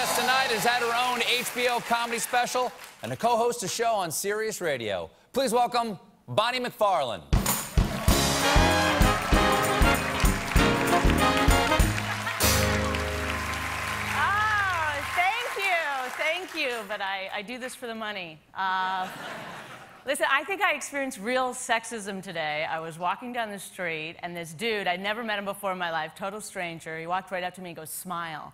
guest tonight is at her own HBO comedy special and a co-host a show on Sirius Radio. Please welcome Bonnie McFarlane. But I do this for the money. Listen, I think I experienced real sexism today. I was walking down the street, and this dude, I'd never met him before in my life, total stranger, he walked right up to me and goes, smile.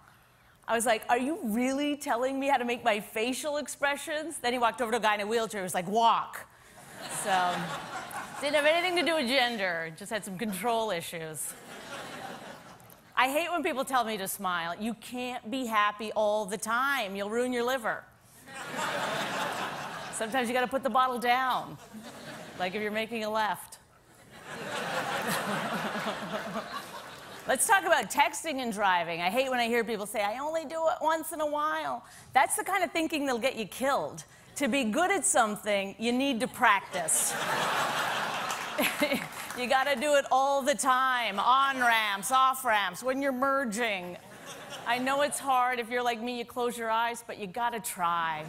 I was like, are you really telling me how to make my facial expressions? Then he walked over to a guy in a wheelchair who was like, walk. So, didn't have anything to do with gender, just had some control issues. I hate when people tell me to smile. You can't be happy all the time. You'll ruin your liver. Sometimes you gotta put the bottle down. Like if you're making a left. Let's talk about texting and driving. I hate when I hear people say, I only do it once in a while. That's the kind of thinking that'll get you killed. To be good at something, you need to practice. You gotta do it all the time. On-ramps, off-ramps, when you're merging. I know it's hard. If you're like me, you close your eyes, but you gotta try.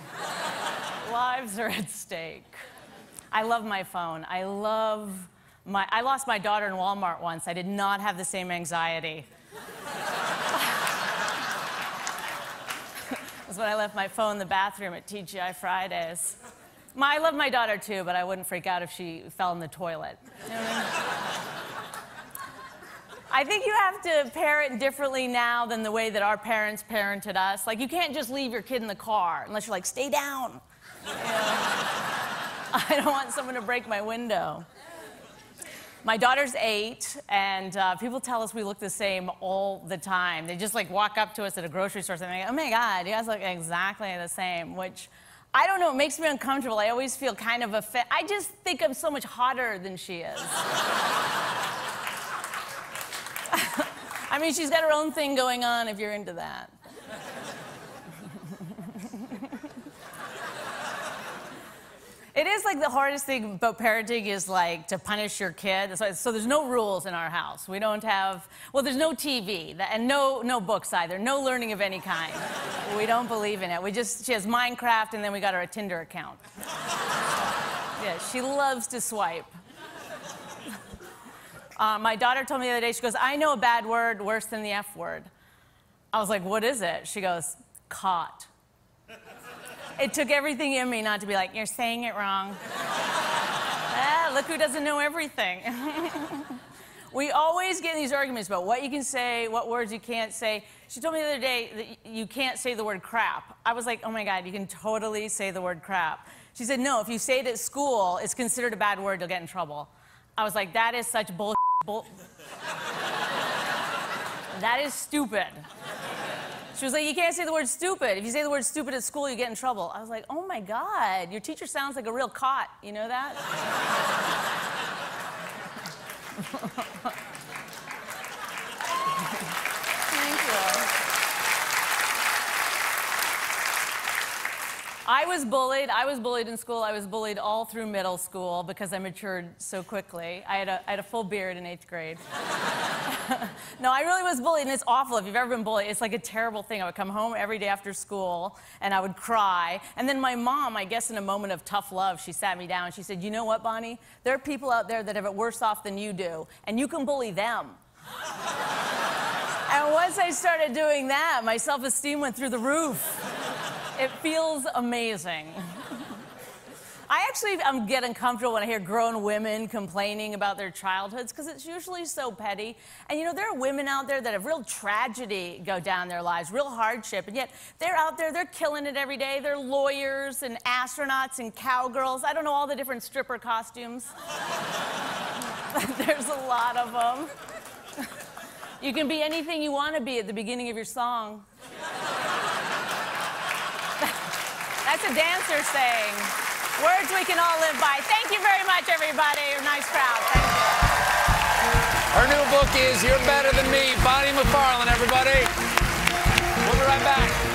Lives are at stake. I love my phone. I lost my daughter in Walmart once. I did not have the same anxiety. That's when I left my phone in the bathroom at TGI Fridays. I love my daughter, too, but I wouldn't freak out if she fell in the toilet. You know what I mean? I think you have to parent differently now than the way that our parents parented us. Like, you can't just leave your kid in the car unless you're like, stay down. You know? I don't want someone to break my window. My daughter's 8, and people tell us we look the same all the time. They just, like, walk up to us at a grocery store and they go, oh, my God, you guys look exactly the same, which... I don't know, it makes me uncomfortable. I always feel kind of offended. I just think I'm so much hotter than she is. I mean, she's got her own thing going on if you're into that. It is like the hardest thing about parenting is like to punish your kid. So there's no rules in our house. We don't have, well, there's no TV and no books either. No learning of any kind. We don't believe in it. She has Minecraft and then we got her a Tinder account. Yeah, she loves to swipe. My daughter told me the other day, she goes, I know a bad word worse than the F word. I was like, what is it? She goes, caught. It took everything in me not to be like, you're saying it wrong. Look who doesn't know everything. We always get in these arguments about what you can say, what words you can't say. She told me the other day that you can't say the word crap. I was like, oh my God, you can totally say the word crap. She said, no, if you say it at school, it's considered a bad word, you'll get in trouble. I was like, that is such bullshit. That is stupid. She was like, you can't say the word stupid. If you say the word stupid at school, you get in trouble. I was like, oh my God, your teacher sounds like a real cot. You know that? Thank you. I was bullied. I was bullied in school. I was bullied all through middle school because I matured so quickly. I had a full beard in 8th grade. No, I really was bullied, and it's awful. If you've ever been bullied, it's like a terrible thing. I would come home every day after school, and I would cry. And then my mom, I guess in a moment of tough love, she sat me down. She said, you know what, Bonnie? There are people out there that have it worse off than you do, and you can bully them. And once I started doing that, my self-esteem went through the roof. It feels amazing. I actually get uncomfortable when I hear grown women complaining about their childhoods because it's usually so petty. And, you know, there are women out there that have real tragedy go down their lives, real hardship, and yet they're out there, they're killing it every day. They're lawyers and astronauts and cowgirls. I don't know all the different stripper costumes. There's a lot of them. You can be anything you want to be at the beginning of your song. That's a dancer saying. Words we can all live by. Thank you very much, everybody. You're a nice crowd. Thank you. Her new book is You're Better Than Me, Bonnie McFarlane, everybody. We'll be right back.